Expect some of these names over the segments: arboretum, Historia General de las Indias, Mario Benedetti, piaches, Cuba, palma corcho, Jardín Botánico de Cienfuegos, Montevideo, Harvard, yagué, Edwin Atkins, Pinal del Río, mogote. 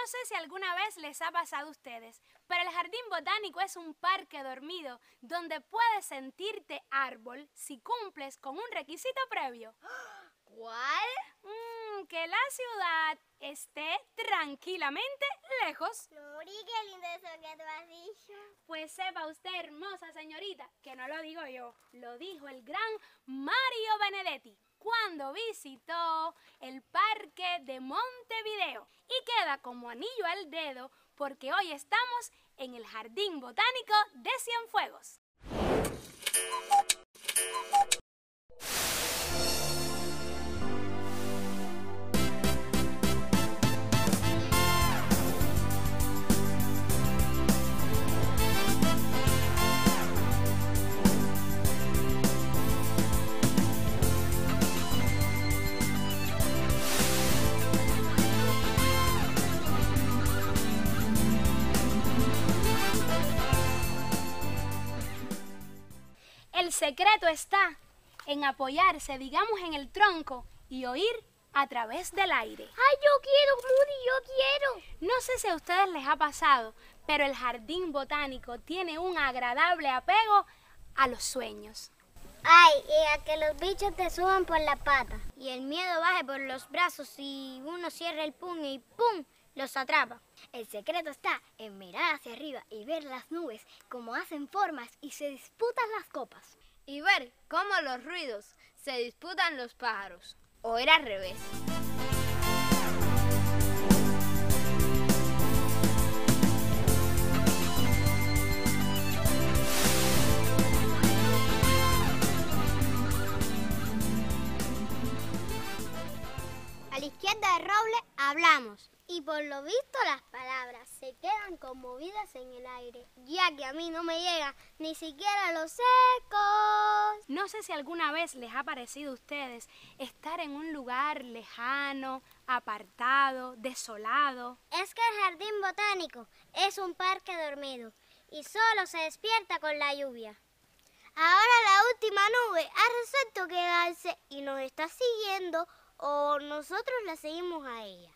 No sé si alguna vez les ha pasado a ustedes, pero el Jardín Botánico es un parque dormido donde puedes sentirte árbol si cumples con un requisito previo. ¿Cuál? Que la ciudad esté tranquilamente lejos. Lori, qué lindo eso que tú has dicho. Pues sepa usted, hermosa señorita, que no lo digo yo, lo dijo el gran Mario Benedetti cuando visitó el parque de Montevideo. Y queda como anillo al dedo porque hoy estamos en el Jardín Botánico de Cienfuegos. El secreto está en apoyarse, digamos, en el tronco y oír a través del aire. ¡Ay, yo quiero, Moody, yo quiero! No sé si a ustedes les ha pasado, pero el Jardín Botánico tiene un agradable apego a los sueños. Ay, y a que los bichos te suban por la pata y el miedo baje por los brazos y uno cierra el puño y ¡pum! Los atrapa. El secreto está en mirar hacia arriba y ver las nubes como hacen formas y se disputan las copas. Y ver cómo los ruidos se disputan los pájaros. O era al revés. A la izquierda del roble hablamos. Y por lo visto las palabras se quedan conmovidas en el aire, ya que a mí no me llegan ni siquiera los ecos. No sé si alguna vez les ha parecido a ustedes estar en un lugar lejano, apartado, desolado. Es que el Jardín Botánico es un parque dormido y solo se despierta con la lluvia. Ahora la última nube ha resuelto quedarse y nos está siguiendo o nosotros la seguimos a ella.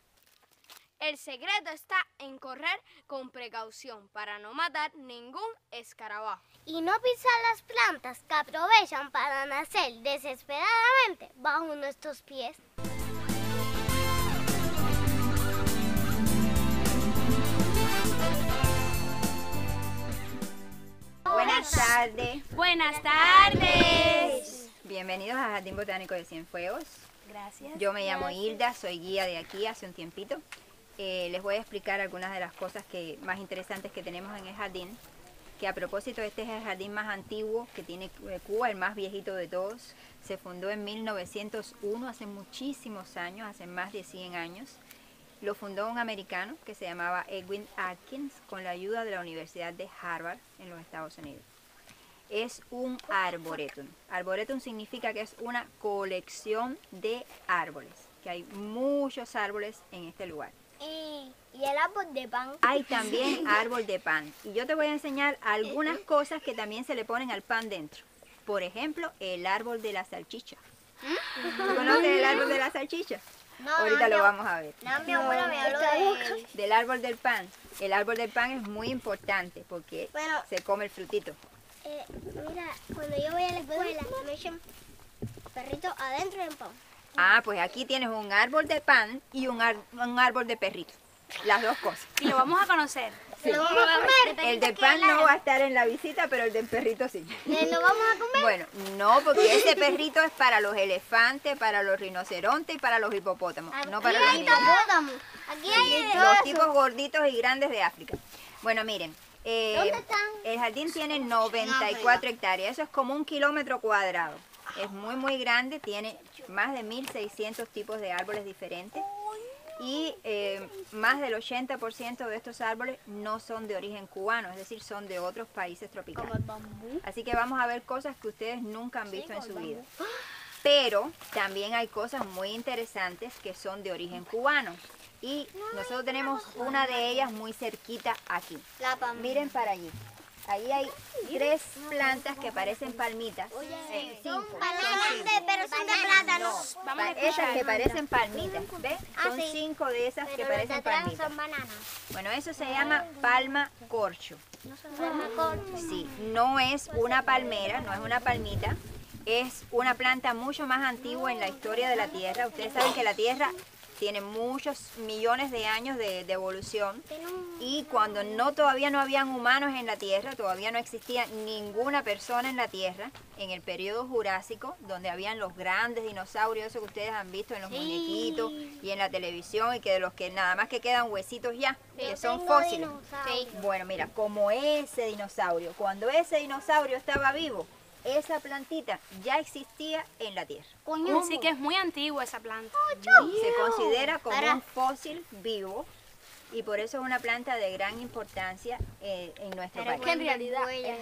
El secreto está en correr con precaución para no matar ningún escarabajo. Y no pisar las plantas que aprovechan para nacer desesperadamente bajo nuestros pies. Buenas tardes. Buenas tardes. Bienvenidos al Jardín Botánico de Cienfuegos. Gracias. Yo me llamo Hilda, soy guía de aquí hace un tiempito. Les voy a explicar algunas de las cosas más interesantes que tenemos en el jardín, que a propósito este es el jardín más antiguo que tiene Cuba, el más viejito de todos. Se fundó en 1901, hace muchísimos años, hace más de 100 años. Lo fundó un americano que se llamaba Edwin Atkins con la ayuda de la Universidad de Harvard en los Estados Unidos. Es un arboretum. Arboretum significa que es una colección de árboles, que hay muchos árboles en este lugar. Y el árbol de pan. Hay también árbol de pan. Y yo te voy a enseñar algunas cosas que también se le ponen al pan dentro. Por ejemplo, el árbol de la salchicha. ¿Tú conoces el árbol de la salchicha? No, ahorita lo vamos a ver. No, mi abuela me habló del árbol del pan. El árbol del pan es muy importante porque se come el frutito. Mira, cuando yo voy a la escuela me echan perrito adentro del pan. Ah, pues aquí tienes un árbol de pan y un árbol de perrito. Las dos cosas. Y lo vamos a conocer. Sí. Lo vamos a comer. El de pan no va a estar en la visita, pero el de perrito sí. ¿Lo vamos a comer? Bueno, no, porque este perrito es para los elefantes, para los rinocerontes y para los hipopótamos. Aquí no para los hipopótamos. Aquí hay los tipos gorditos y grandes de África. Bueno, miren. ¿Dónde están? El jardín tiene 94 hectáreas. Eso es como 1 km². Es muy, muy grande. Tiene más de 1.600 tipos de árboles diferentes y más del 80% de estos árboles no son de origen cubano, es decir, son de otros países tropicales. Así que vamos a ver cosas que ustedes nunca han visto en su vida. Pero también hay cosas muy interesantes que son de origen cubano y nosotros tenemos una de ellas muy cerquita aquí. Miren para allí. Ahí hay 3 plantas que parecen palmitas. Oye, son palmitas, pero son de plátano. Esas que parecen palmitas, ¿ves? Son 5 de esas que parecen palmitas. Bueno, eso se llama palma corcho. ¿Palma corcho? Sí, no es una palmera, no es una palmita. Es una planta mucho más antigua en la historia de la Tierra. Ustedes saben que la Tierra tiene muchos millones de años de evolución, y cuando todavía no habían humanos en la Tierra, todavía no existía ninguna persona en la Tierra, en el periodo Jurásico, donde habían los grandes dinosaurios, esos que ustedes han visto en los muñequitos y en la televisión, y que de los que nada más que quedan huesitos ya, que son fósiles. Bueno, mira, como ese dinosaurio, cuando ese dinosaurio estaba vivo, esa plantita ya existía en la Tierra. Coño, así que es muy antigua esa planta. Se considera como un fósil vivo, y por eso es una planta de gran importancia en nuestro país. Es que en realidad tiene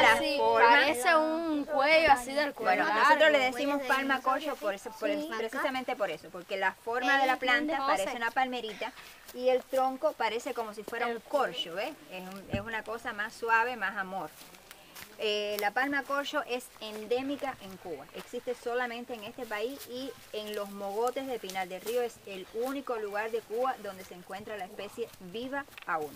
la forma, parece un cuello así del cuello. Bueno, nosotros le decimos palma corcho precisamente por eso, porque la forma de la planta parece una palmerita y el tronco parece como si fuera un corcho, ¿ves? Es una cosa más suave, más amor. La palma corcho es endémica en Cuba, existe solamente en este país, y en los mogotes de Pinal del Río es el único lugar de Cuba donde se encuentra la especie viva aún.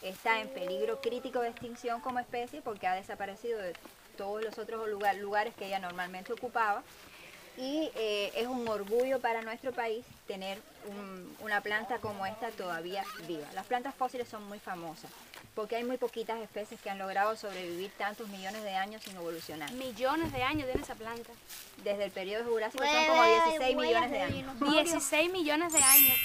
Está en peligro crítico de extinción como especie porque ha desaparecido de todos los otros lugares que ella normalmente ocupaba, y es un orgullo para nuestro país tener una planta como esta todavía viva. Las plantas fósiles son muy famosas, porque hay muy poquitas especies que han logrado sobrevivir tantos millones de años sin evolucionar. Millones de años tiene esa planta. Desde el periodo Jurásico son como 16 millones de años. 16 millones de años.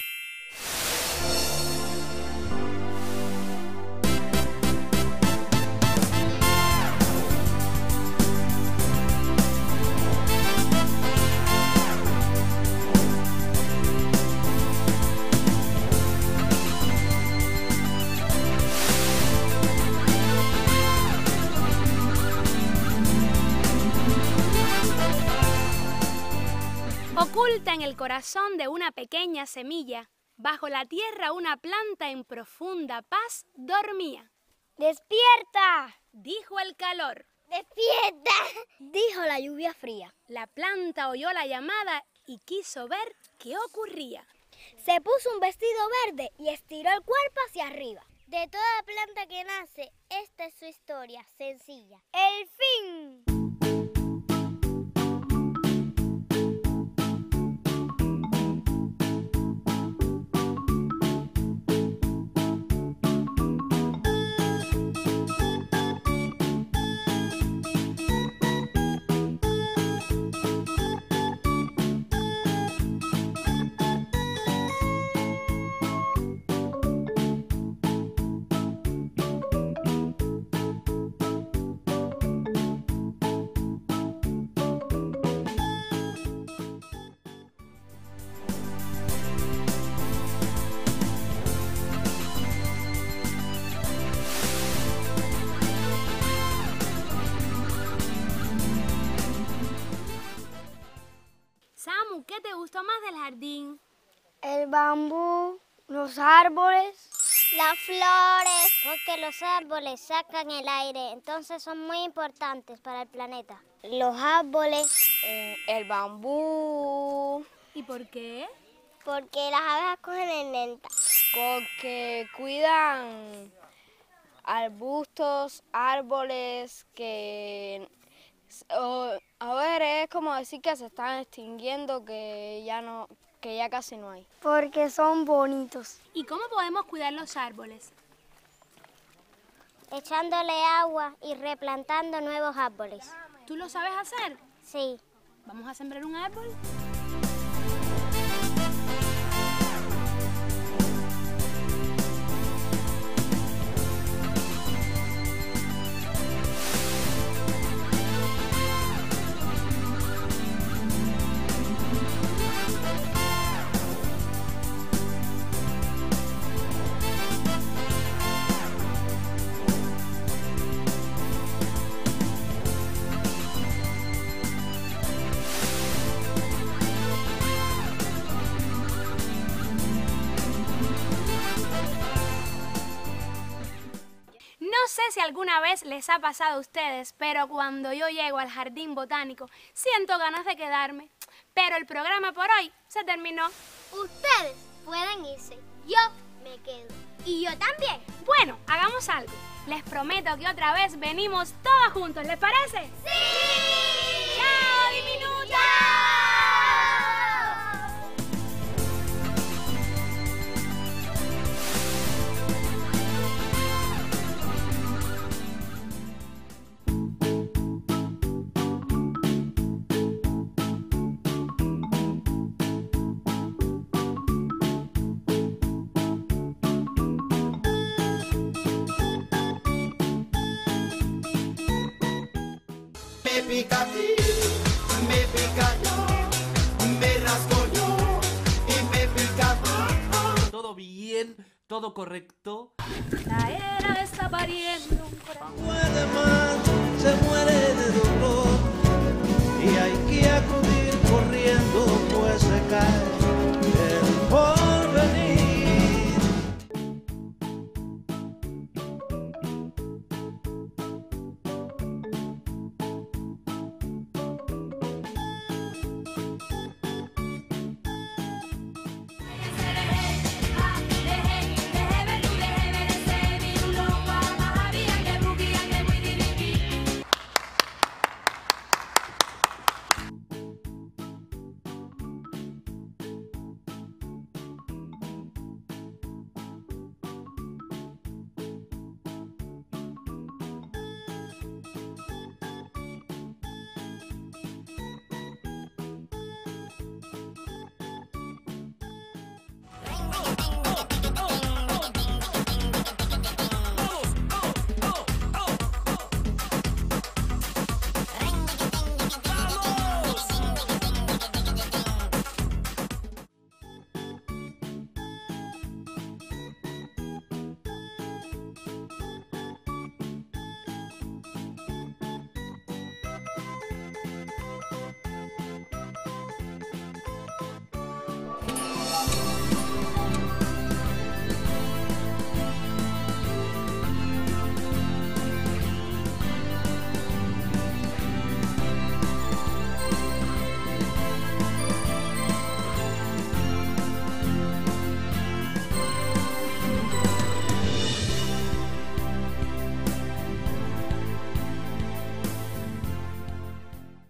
Oculta en el corazón de una pequeña semilla, bajo la tierra una planta en profunda paz dormía. ¡Despierta!, dijo el calor. ¡Despierta!, dijo la lluvia fría. La planta oyó la llamada y quiso ver qué ocurría. Se puso un vestido verde y estiró el cuerpo hacia arriba. De toda planta que nace, esta es su historia sencilla. ¡El fin! ¿Qué te gustó más del jardín? El bambú, los árboles, las flores, porque los árboles sacan el aire, entonces son muy importantes para el planeta. Los árboles, el bambú. ¿Y por qué? Porque las abejas cogen el néctar. Porque cuidan arbustos, árboles que... a ver, es como decir que se están extinguiendo, que ya casi no hay. Porque son bonitos. ¿Y cómo podemos cuidar los árboles? Echándole agua y replantando nuevos árboles. ¿Tú lo sabes hacer? Sí. ¿Vamos a sembrar un árbol? No sé si alguna vez les ha pasado a ustedes, pero cuando yo llego al Jardín Botánico siento ganas de quedarme. Pero el programa por hoy se terminó. Ustedes pueden irse. Yo me quedo. Y yo también. Bueno, hagamos algo. Les prometo que otra vez venimos todos juntos. ¿Les parece? ¡Sí! ¡Chao, Diminuta! Todo bien, todo correcto. La era está pariendo un corazón. Muere más, se muere de dolor. Y hay que acudir corriendo, pues se cae el porvenir.